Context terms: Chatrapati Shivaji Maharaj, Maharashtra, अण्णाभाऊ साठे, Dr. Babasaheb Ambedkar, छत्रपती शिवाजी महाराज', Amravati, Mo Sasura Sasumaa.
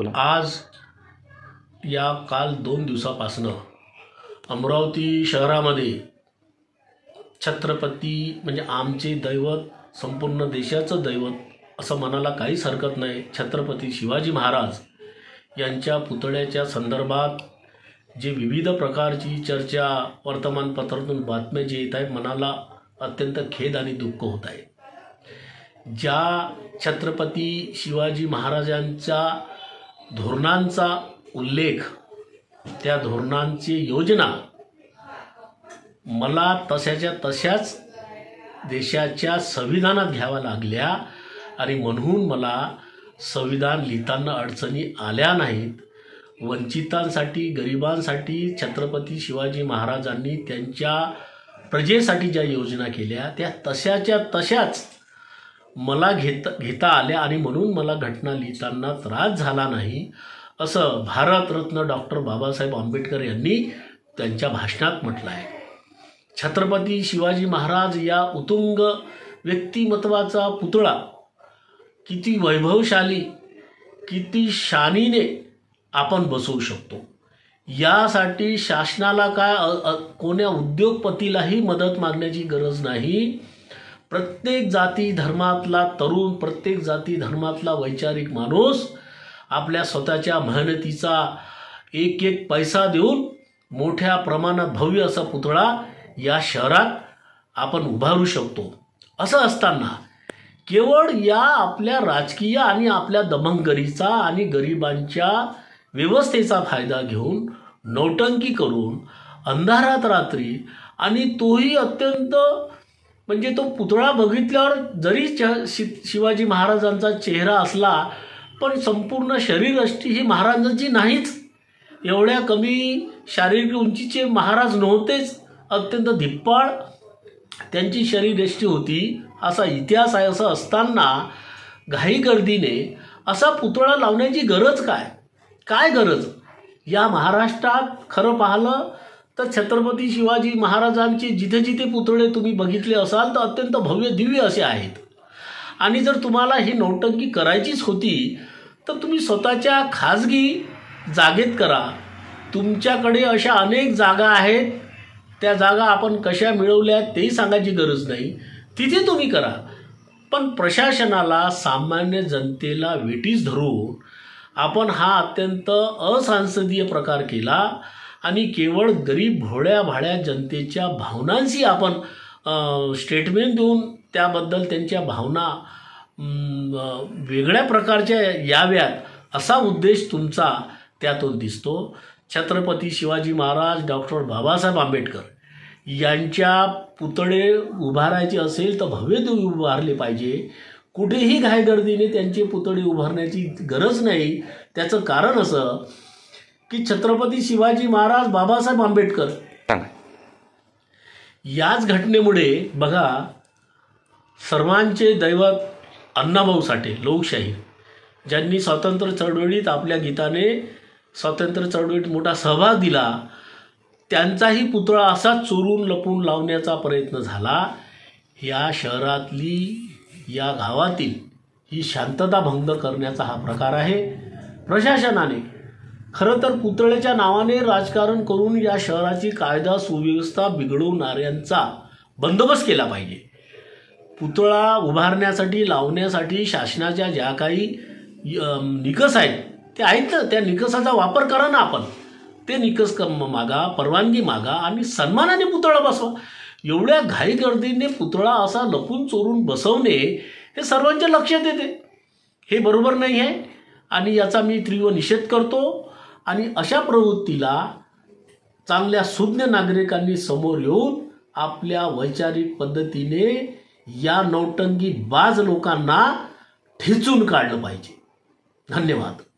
आज या काल 2 दिवसापासून अमरावती शहरामध्ये छत्रपती म्हणजे आमचे दैवत, संपूर्ण देशाचं दैवत असं म्हणायला काहीच हरकत नाही, छत्रपती शिवाजी महाराज यांच्या पुतळ्याच्या संदर्भात जे विविध प्रकारची चर्चा वर्तमानपत्रातून बातम्या जे येत आहेत मनाला अत्यंत खेद आणि दुःख होत आहे। ज्या छत्रपती शिवाजी महाराजांच्या धोरणांचा उल्लेख, त्या धोरणांची योजना मला तशाच्या तशाच देशाच्या संविधानात घ्यावा लागल्या आणि म्हणून मला संविधान लिहिताना अडचणी आल्या नाहीत। वंचितांसाठी, गरिबांसाठी छत्रपती शिवाजी महाराजांनी त्यांच्या प्रजेसाठी ज्या योजना केल्या त्या तशाच्या तशाच मला घेता आल्या आणि म्हणून मला घटना लिहिताना त्रास झाला नाही असं भारतरत्न डॉक्टर बाबासाहेब आंबेडकर यांनी त्यांच्या भाषणात म्हटलं आहे। छत्रपती शिवाजी महाराज या उतुंग व्यक्तिमत्वाचा पुतळा किती वैभवशाली, किती शानीने आपण बसवू शकतो, यासाठी शासनाला काय कोण्या उद्योगपतीलाही मदत मागण्याची गरज नाही। प्रत्येक जाती धर्मातला तरुण, प्रत्येक जाती धर्मातला वैचारिक माणूस आपल्या स्वतःच्या मेहनतीचा एक एक पैसा देऊन मोठ्या प्रमाणात भव्य असा पुतळा या शहरात आपण उभारू शकतो। असं असताना केवळ या आपल्या राजकीय आणि आपल्या दमनगिरीचा आणि गरिबांच्या व्यवस्थेचा फायदा घेऊन नौटंकी करून अंधारात रात्री, आणि तोही अत्यंत म्हणजे तो पुतळा बघितल्यावर जरी शिवाजी महाराजांचा चेहरा असला पण संपूर्ण शरीरयष्टी ही महाराजांची नाहीच, एवढ्या कमी शारीरिक उंचीचे महाराज नव्हतेच, अत्यंत धिप्पाळ त्यांची शरीरयष्टी होती असा इतिहास आहे। असं असताना घाईगर्दीने असा पुतळा लावण्याची गरज काय, काय गरज? या महाराष्ट्रात खरं पाहिलं तर छत्रपती शिवाजी महाराजांचे जिथे जिथे पुतळे तुम्ही बघितले असाल तर अत्यंत भव्य दिव्य असे आहेत, आणि जर तुम्हाला ही नौटंकी करायचीच होती तर तुम्ही स्वतःच्या खाजगी जागेत करा। तुमच्याकडे अशा अनेक जागा आहेत, त्या जागा आपण कशा मिळवल्या तेही सांगायची गरज नाही, तिथे तुम्ही करा। पण प्रशासनाला, सामान्य जनतेला वेठीस धरून आपण हा अत्यंत असंसदीय प्रकार केला आणि केवळ गरीब भोळ्याभाळ्या जनतेच्या भावनांशी आपण स्टेटमेंट देऊन त्याबद्दल त्यांच्या भावना वेगळ्या प्रकारच्या याव्यात असा उद्देश तुमचा त्यातून दिसतो। छत्रपती शिवाजी महाराज, डॉक्टर बाबासाहेब आंबेडकर यांच्या पुतळे उभारायचे असेल तर भव्य दिव्य उभारले पाहिजे, कुठेही घाईगर्दीने त्यांचे पुतळे उभारण्याची गरज नाही। त्याचं कारण असं की छत्रपती शिवाजी महाराज, बाबासाहेब आंबेडकर याच घटनेमुळे बघा सर्वांचे दैवत अण्णाभाऊ साठे, लोकशाही, ज्यांनी स्वातंत्र्य चळवळीत आपल्या गीताने स्वातंत्र्य चळवळीत मोठा सहभाग दिला, त्यांचाही पुतळा असा चोरून लपून लावण्याचा प्रयत्न झाला। या शहरातली, या गावातील ही शांतता भंग करण्याचा हा प्रकार आहे। प्रशासनाने खरं तर पुतळ्याच्या नावाने राजकारण करून या शहराची कायदा सुव्यवस्था बिघडवणाऱ्यांचा बंदोबस्त केला पाहिजे। पुतळा उभारण्यासाठी, लावण्यासाठी शासनाच्या ज्या काही निकष आहेत ते आहेत ना, त्या निकषाचा वापर करा ना, आपण ते निकष मागा, परवानगी मागा आणि सन्मानाने पुतळा बसवा। एवढ्या घाईगर्दीने पुतळा असा लपून चोरून बसवणे हे सर्वांच्या लक्षात येते, हे बरोबर नाही आहे आणि याचा मी तीव्र निषेध करतो। आणि अशा प्रवृत्तीला चांगल्या सुज्ञ नागरिकांनी समोर येऊन आपल्या वैचारिक पद्धतीने या नौटंकी बाज लोकांना ठेचून काढलं पाहिजे। धन्यवाद।